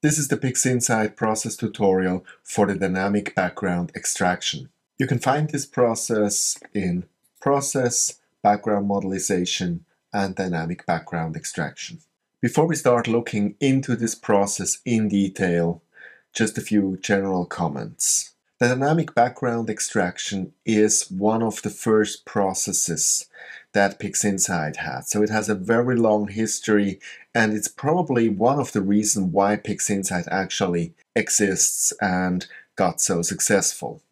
This is the PixInsight process tutorial for the dynamic background extraction. You can find this process in Process, Background Modelization, and Dynamic Background Extraction. Before we start looking into this process in detail, just a few general comments. The dynamic background extraction is one of the first processes that PixInsight had. So it has a very long history, and it's probably one of the reasons why PixInsight actually exists and got so successful.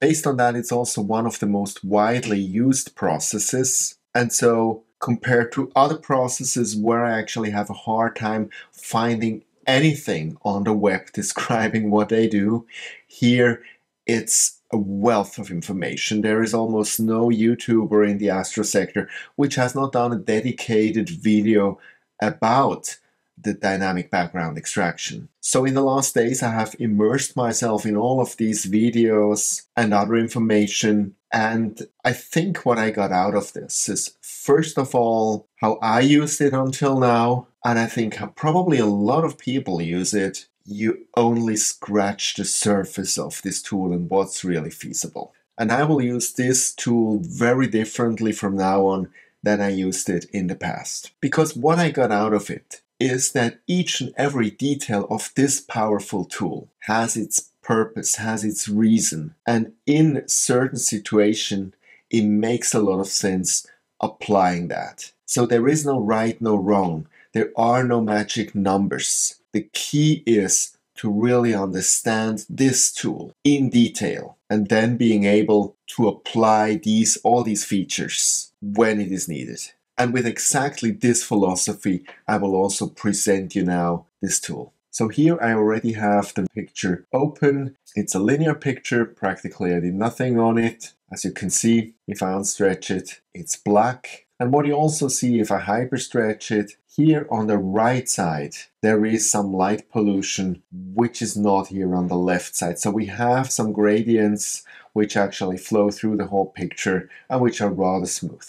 Based on that, it's also one of the most widely used processes. And so compared to other processes where I actually have a hard time finding anything on the web describing what they do, here it's a wealth of information. There is almost no YouTuber in the Astro sector which has not done a dedicated video about the dynamic background extraction. So in the last days I have immersed myself in all of these videos and other information, and I think what I got out of this is, first of all, how I used it until now, and I think how probably a lot of people use it. You only scratch the surface of this tool and what's really feasible. And I will use this tool very differently from now on than I used it in the past. Because what I got out of it is that each and every detail of this powerful tool has its purpose, has its reason. And in certain situations, it makes a lot of sense applying that. So there is no right, no wrong. There are no magic numbers. The key is to really understand this tool in detail and then being able to apply all these features when it is needed. And with exactly this philosophy, I will also present you now this tool. So here I already have the picture open. It's a linear picture. Practically I did nothing on it. As you can see, if I unstretch it, it's black. And what you also see if I hyperstretch it, here on the right side, there is some light pollution, which is not here on the left side. So we have some gradients which actually flow through the whole picture and which are rather smooth.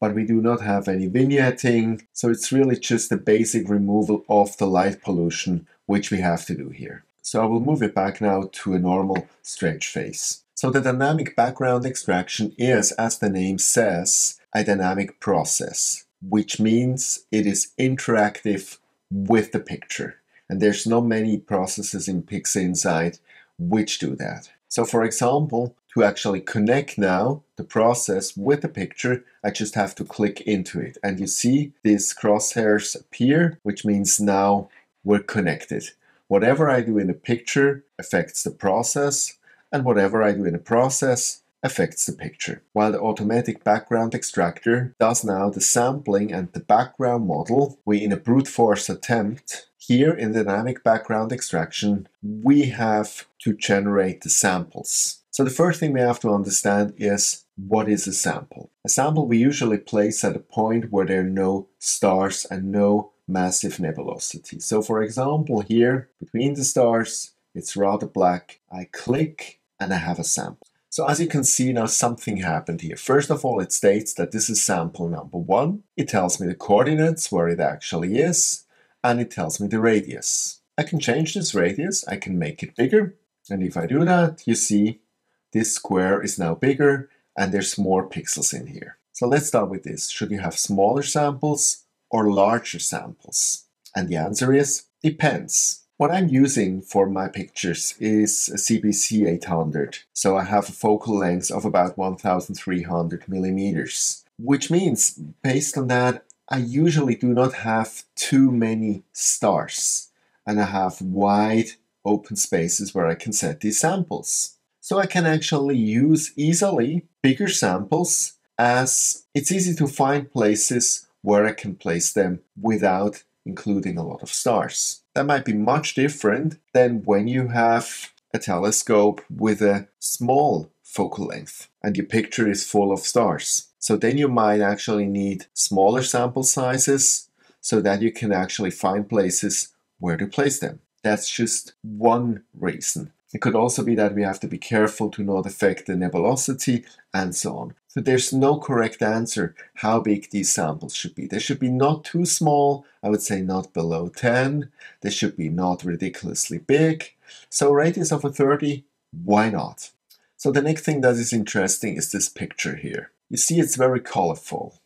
But we do not have any vignetting. So it's really just the basic removal of the light pollution, which we have to do here. So I will move it back now to a normal straight face. So the dynamic background extraction is, as the name says, a dynamic process, which means it is interactive with the picture. And there's not many processes in PixInsight which do that. So for example, to actually connect now the process with the picture, I just have to click into it. And you see these crosshairs appear, which means now we're connected. Whatever I do in the picture affects the process, and whatever I do in the process affects the picture. While the automatic background extractor does now the sampling and the background model, we in a brute force attempt, here in dynamic background extraction, we have to generate the samples. So the first thing we have to understand is, what is a sample? A sample we usually place at a point where there are no stars and no massive nebulosity. So for example here, between the stars, it's rather black. I click and I have a sample. So as you can see now, something happened here. First of all, it states that this is sample number 1. It tells me the coordinates where it actually is, and it tells me the radius. I can change this radius, I can make it bigger. And if I do that, you see this square is now bigger and there's more pixels in here. So let's start with this. Should you have smaller samples or larger samples? And the answer is, depends. What I'm using for my pictures is a CBC 800, so I have a focal length of about 1,300 millimeters, which means, based on that, I usually do not have too many stars, and I have wide open spaces where I can set these samples. So I can actually use easily bigger samples, as it's easy to find places where I can place them without including a lot of stars. That might be much different than when you have a telescope with a small focal length and your picture is full of stars. So then you might actually need smaller sample sizes so that you can actually find places where to place them. That's just one reason. It could also be that we have to be careful to not affect the nebulosity and so on. So there's no correct answer how big these samples should be. They should be not too small, I would say not below 10. They should be not ridiculously big. So radius of a 30, why not? So the next thing that is interesting is this picture here. You see it's very colorful.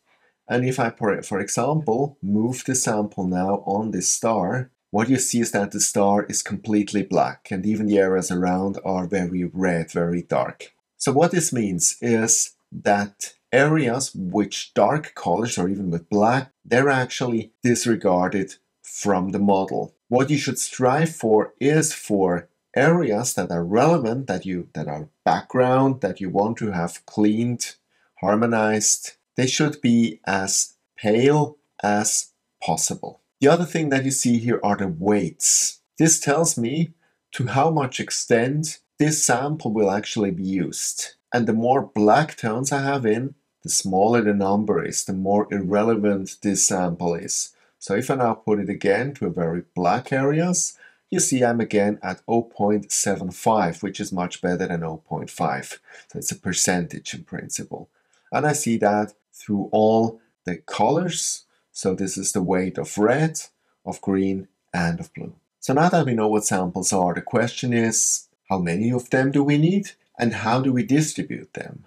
And if I, for example, move the sample now on this star, what you see is that the star is completely black and even the areas around are very red, very dark. So what this means is that areas with dark colors or even with black, they're actually disregarded from the model. What you should strive for is for areas that are relevant, that are background, that you want to have cleaned, harmonized. They should be as pale as possible. The other thing that you see here are the weights. This tells me to how much extent this sample will actually be used. And the more black tones I have in, the smaller the number is, the more irrelevant this sample is. So if I now put it again to a very black areas, you see I'm again at 0.75, which is much better than 0.5. So it's a percentage in principle. And I see that through all the colors. So this is the weight of red, of green, and of blue. So now that we know what samples are, the question is, how many of them do we need? And how do we distribute them?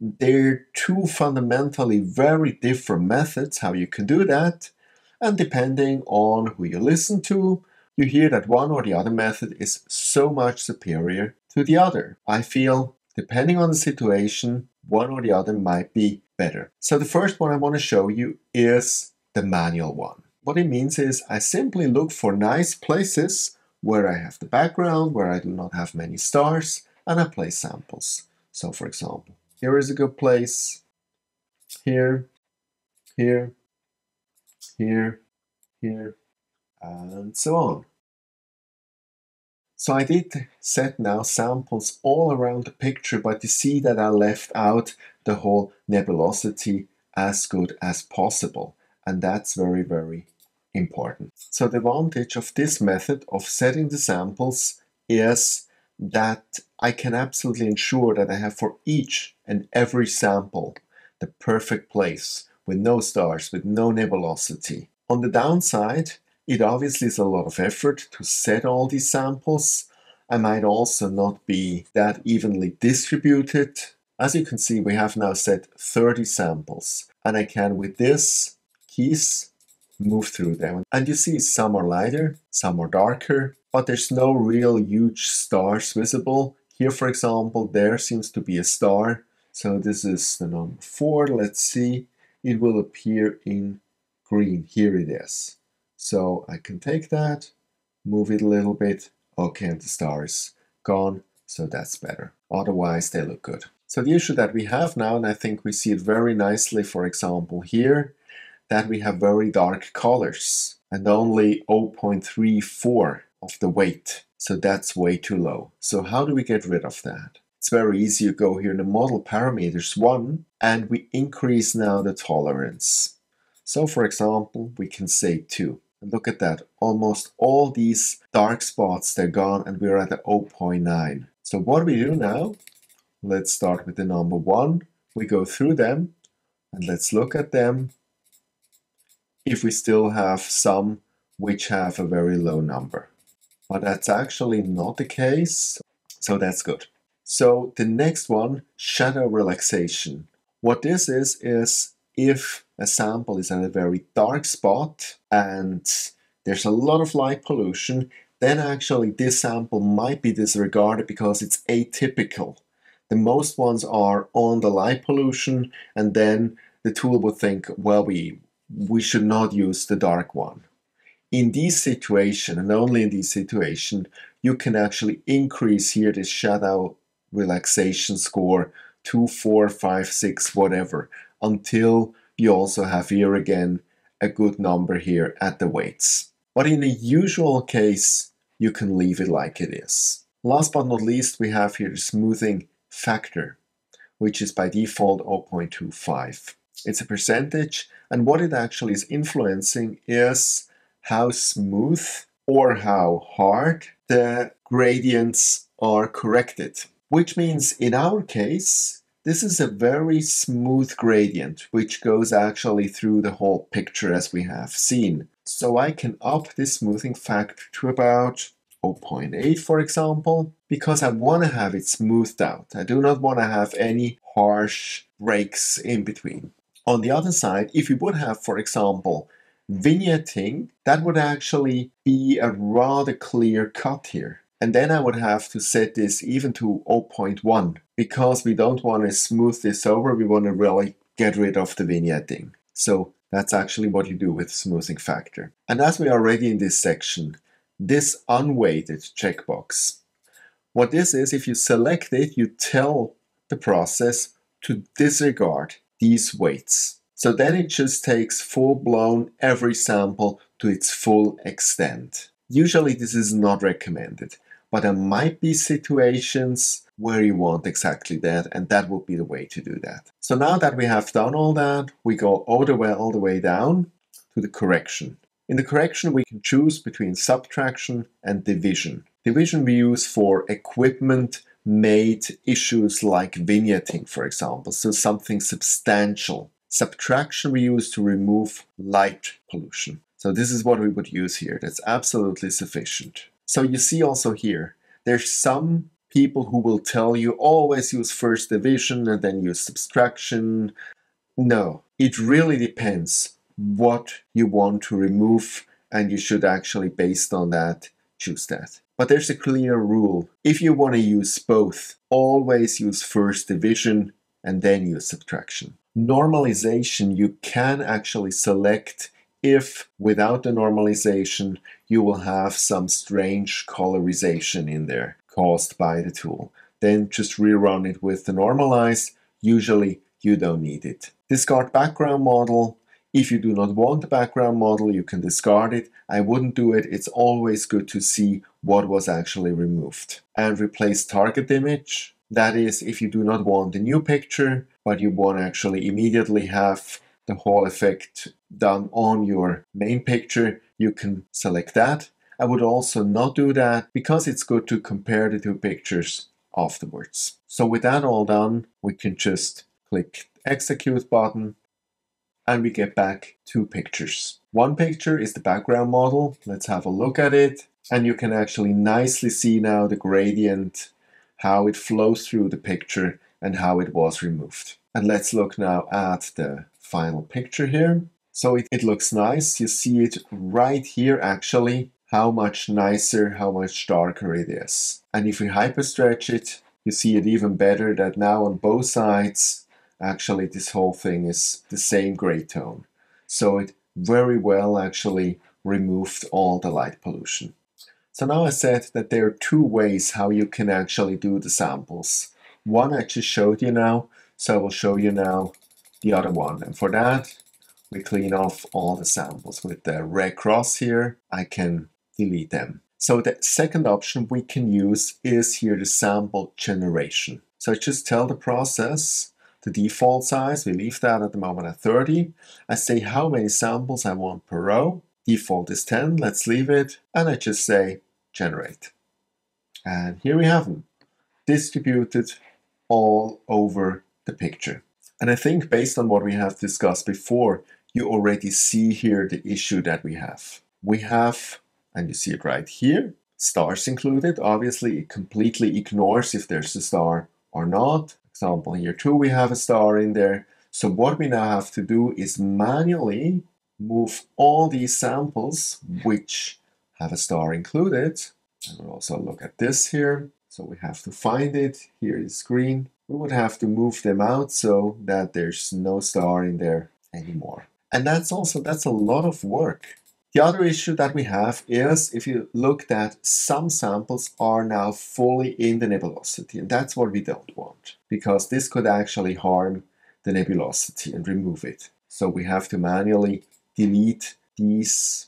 They're two fundamentally very different methods how you can do that. And depending on who you listen to, you hear that one or the other method is so much superior to the other. I feel, depending on the situation, one or the other might be better. So the first one I want to show you is the manual one. What it means is I simply look for nice places where I have the background, where I do not have many stars, and I place samples. So for example, here is a good place, here, here, here, here, and so on. So I did set now samples all around the picture, but you see that I left out the whole nebulosity as good as possible. And that's very, very important. So the advantage of this method of setting the samples is that I can absolutely ensure that I have for each and every sample the perfect place with no stars, with no nebulosity. On the downside, it obviously is a lot of effort to set all these samples. I might also not be that evenly distributed. As you can see, we have now set 30 samples and I can with this keys move through them. And you see some are lighter, some are darker, but there's no real huge stars visible. Here, for example, there seems to be a star. So this is the number 4. Let's see. It will appear in green. Here it is. So I can take that, move it a little bit. Okay, and the star is gone. So that's better. Otherwise, they look good. So the issue that we have now, and I think we see it very nicely, for example, here, that we have very dark colors and only 0.34 of the weight. So that's way too low. So how do we get rid of that? It's very easy. You go here in the model parameters 1 and we increase now the tolerance. So for example, we can say 2. And look at that. Almost all these dark spots, they're gone and we're at a 0.9. So what we do now, let's start with the number 1. We go through them and let's look at them. If we still have some which have a very low number. But that's actually not the case, so that's good. So the next one, shadow relaxation. What this is if a sample is at a very dark spot and there's a lot of light pollution, then actually this sample might be disregarded because it's atypical. The most ones are on the light pollution and then the tool would think, well, we should not use the dark one. In these situations, and only in these situations, you can actually increase here this shadow relaxation score 2, 4, 5, 6, whatever, until you also have here again a good number here at the weights. But in the usual case, you can leave it like it is. Last but not least, we have here the smoothing factor, which is by default 0.25. It's a percentage, and what it actually is influencing is how smooth or how hard the gradients are corrected. Which means in our case, This is a very smooth gradient, which goes actually through the whole picture as we have seen. So I can up this smoothing factor to about 0.8, for example, because I want to have it smoothed out. I do not want to have any harsh breaks in between. On the other side, if you would have, for example, vignetting, that would actually be a rather clear cut here. And then I would have to set this even to 0.1, because we don't want to smooth this over. We want to really get rid of the vignetting. So that's actually what you do with smoothing factor. And as we are already in this section, this unweighted checkbox. What this is, if you select it, you tell the process to disregard these weights. So then it just takes full-blown every sample to its full extent. Usually this is not recommended, but there might be situations where you want exactly that, and that would be the way to do that. So now that we have done all that, we go all the way down to the correction. In the correction, we can choose between subtraction and division. Division we use for equipment-made issues like vignetting, for example, so something substantial. Subtraction we use to remove light pollution. So this is what we would use here. That's absolutely sufficient. So you see also here, there's some people who will tell you always use first division and then use subtraction. No, it really depends what you want to remove, and you should actually, based on that, choose that. But there's a clear rule. If you want to use both, always use first division and then use subtraction. Normalization, you can actually select if without the normalization you will have some strange colorization in there caused by the tool. Then just rerun it with the normalize. Usually you don't need it. Discard background model. If you do not want the background model, you can discard it. I wouldn't do it. It's always good to see what was actually removed. And replace target image. That is, if you do not want a new picture, but you want to actually immediately have the whole effect done on your main picture, you can select that. I would also not do that, because it's good to compare the two pictures afterwards. So with that all done, we can just click execute button, and we get back two pictures. One picture is the background model. Let's have a look at it. And you can actually nicely see now the gradient, how it flows through the picture and how it was removed. And let's look now at the final picture here. So it looks nice. You see it right here actually, how much nicer, how much darker it is. And if we hyperstretch it, you see it even better that now on both sides, actually this whole thing is the same gray tone. So it very well actually removed all the light pollution. So now I said that there are two ways how you can actually do the samples. One I just showed you now, so I will show you now the other one. And for that, we clean off all the samples with the red cross here. I can delete them. So the second option we can use is here the sample generation. So I just tell the process the default size, we leave that at the moment at 30. I say how many samples I want per row. Default is 10, let's leave it. And I just say generate. And here we have them, distributed all over the picture. And I think based on what we have discussed before, you already see here the issue that we have. We have, and you see it right here, stars included. Obviously, it completely ignores if there's a star or not. Example here too, we have a star in there. So what we now have to do is manually move all these samples which have a star included. And we'll also look at this here. So we have to find it. Here is green. We would have to move them out so that there's no star in there anymore. And that's a lot of work. The other issue that we have is, if you look at some samples are now fully in the nebulosity, and that's what we don't want, because this could actually harm the nebulosity and remove it. So we have to manually delete these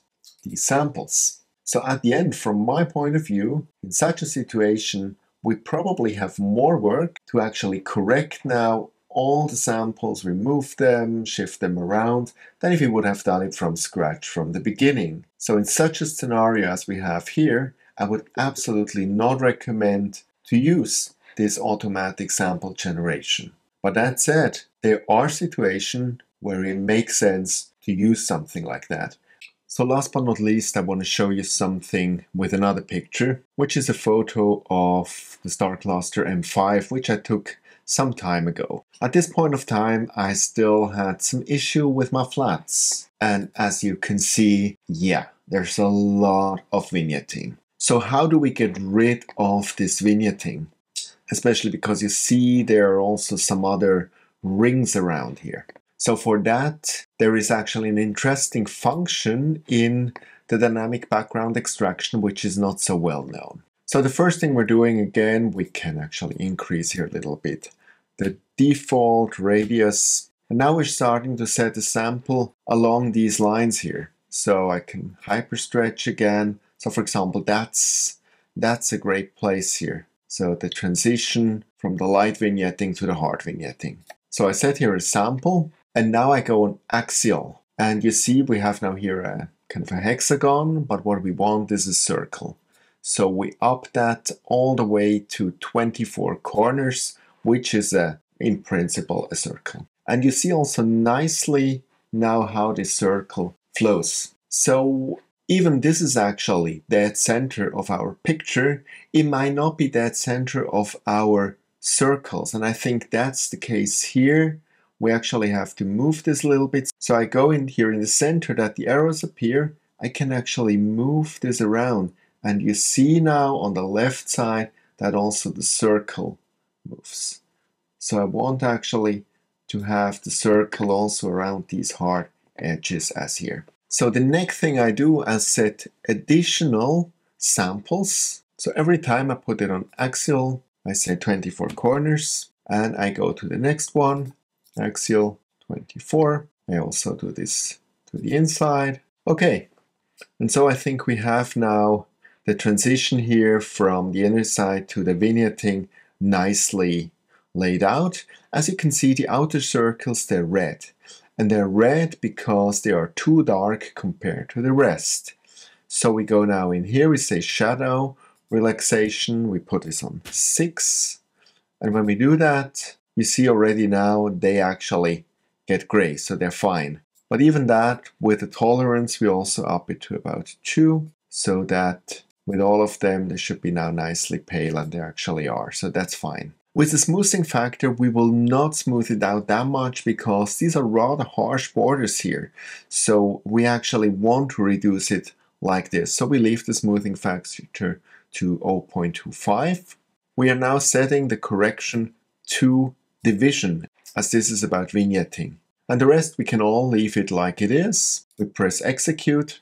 samples. So at the end, from my point of view, in such a situation, we probably have more work to actually correct now all the samples, remove them, shift them around, than if you would have done it from scratch from the beginning. So in such a scenario as we have here, I would absolutely not recommend to use this automatic sample generation, But that said, there are situations where it makes sense to use something like that. So last but not least, I want to show you something with another picture, which is a photo of the star cluster M5, which I took some time ago. At this point of time, I still had some issue with my flats. And as you can see, yeah, there's a lot of vignetting. So how do we get rid of this vignetting? Especially because you see there are also some other rings around here. So for that, there is actually an interesting function in the dynamic background extraction, which is not so well known. So the first thing we're doing, again, we can actually increase here a little bit the default radius. And now we're starting to set the sample along these lines here. So I can hyperstretch again. So for example, that's a great place here. So the transition from the light vignetting to the hard vignetting. So I set here a sample, and now I go on axial. And you see we have now here a kind of a hexagon, but what we want is a circle. So we up that all the way to 24 corners, which is in principle a circle. And you see also nicely now how this circle flows. So even this is actually dead center of our picture. It might not be dead center of our circles, and I think that's the case here. We actually have to move this a little bit. So I go in here in the center that the arrows appear. I can actually move this around, and you see now on the left side that also the circle moves. So I want actually to have the circle also around these hard edges as here. So the next thing I do is set additional samples. So every time I put it on axial, I say 24 corners, and I go to the next one, axial 24. I also do this to the inside. Okay, and so I think we have now the transition here from the inner side to the vignetting nicely laid out. As you can see, the outer circles, they're red. And they're red because they are too dark compared to the rest. So we go now in here, we say shadow, relaxation, we put this on 6, and when we do that, you see already now they actually get gray, so they're fine. But even that, with the tolerance, we also up it to about 2, so that with all of them, they should be now nicely pale, and they actually are, so that's fine. With the smoothing factor, we will not smooth it out that much because these are rather harsh borders here. So we actually want to reduce it like this. So we leave the smoothing factor to 0.25. We are now setting the correction to division, as this is about vignetting. And the rest we can all leave it like it is. We press execute.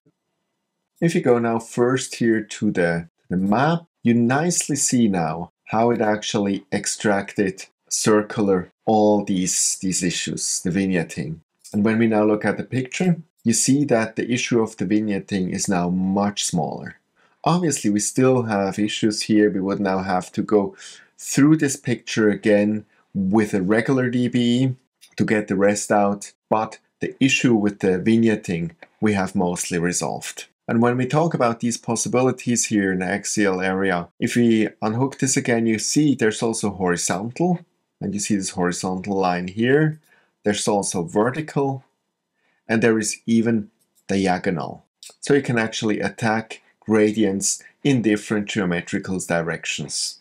If you go now first here to the map, you nicely see now how it actually extracted circular all these issues, the vignetting. And when we now look at the picture, you see that the issue of the vignetting is now much smaller. Obviously, we still have issues here. We would now have to go through this picture again with a regular DBE to get the rest out. But the issue with the vignetting, we have mostly resolved. And when we talk about these possibilities here in the axial area, if we unhook this again, you see there's also horizontal, and you see this horizontal line here. There's also vertical, and there is even diagonal. So you can actually attack gradients in different geometrical directions.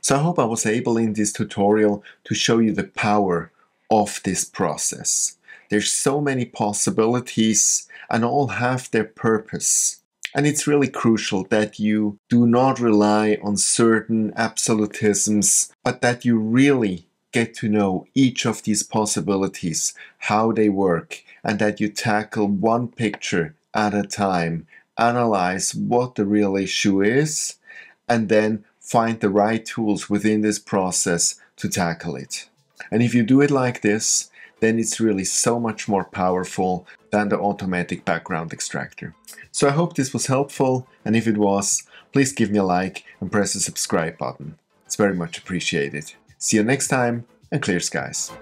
So I hope I was able in this tutorial to show you the power of this process. There's so many possibilities, and all have their purpose. And it's really crucial that you do not rely on certain absolutisms, but that you really get to know each of these possibilities, how they work, and that you tackle one picture at a time, analyze what the real issue is, and then find the right tools within this process to tackle it. And if you do it like this, then it's really so much more powerful than the automatic background extractor. So I hope this was helpful, and if it was, please give me a like and press the subscribe button. It's very much appreciated. See you next time, and clear skies.